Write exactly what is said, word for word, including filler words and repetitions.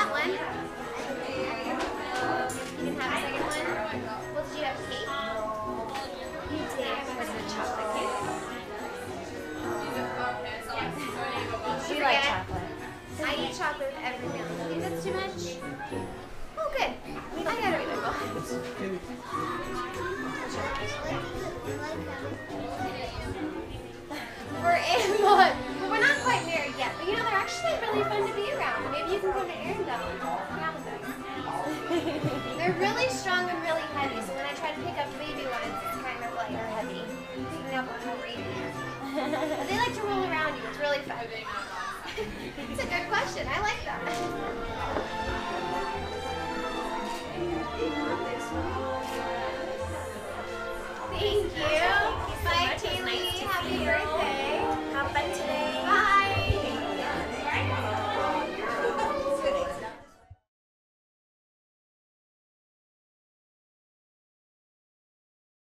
that one. You can have a second one. Well, did you have cake? You did. Was it chocolate cake? Yeah. Do you like chocolate? I eat chocolate with every meal. Do you think that's too much? Oh, good. I gotta read my book. We're in one. We're not quite married yet, but you know, they're actually really fun to be around. Maybe you can go to Arendelle and hang out with them. They're really strong and really heavy, so when I try to pick up baby ones, it's kind of like they're heavy. Picking up one over eight. But they like to roll around you. It's really fun. It's a good question. I like that.